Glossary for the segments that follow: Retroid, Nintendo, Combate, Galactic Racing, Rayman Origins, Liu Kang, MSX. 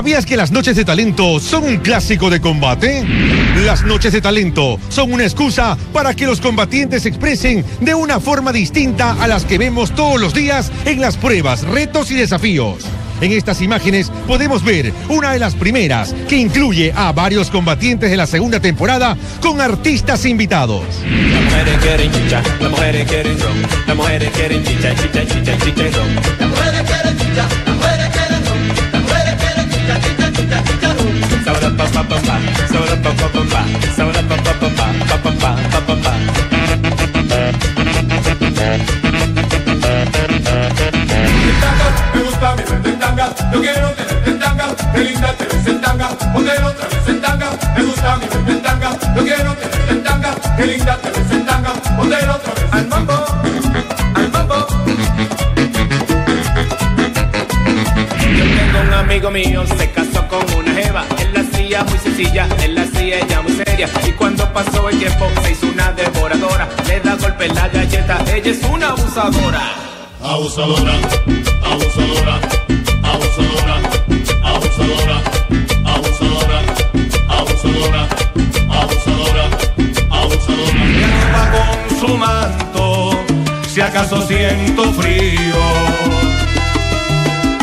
¿Sabías que las noches de talento son un clásico de combate? Las noches de talento son una excusa para que los combatientes se expresen de una forma distinta a las que vemos todos los días en las pruebas, retos y desafíos. En estas imágenes podemos ver una de las primeras, que incluye a varios combatientes de la segunda temporada con artistas invitados. Yo quiero tenerte en tanga, qué linda te ves en tanga, poner otra vez en tanga, me gusta mi verte en tanga, yo quiero tenerte en tanga, qué linda te ves en tanga, poner otra vez al mambo, al mambo. Yo tengo un amigo mío, se casó con una jeva, él la hacía muy sencilla, él la hacía ella muy seria, y cuando pasó el tiempo se hizo una devoradora, le da golpe en la galleta, ella es una abusadora. Abusadora, abusadora, abusadora, abusadora, abusadora, abusadora, abusadora, abusadora. Me arropa con su manto, si acaso siento frío.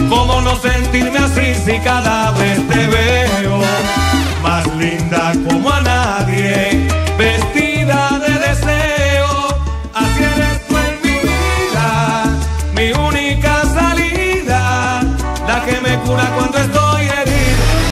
¿Cómo no sentirme así si cada vez te veo? Más linda como a nadie.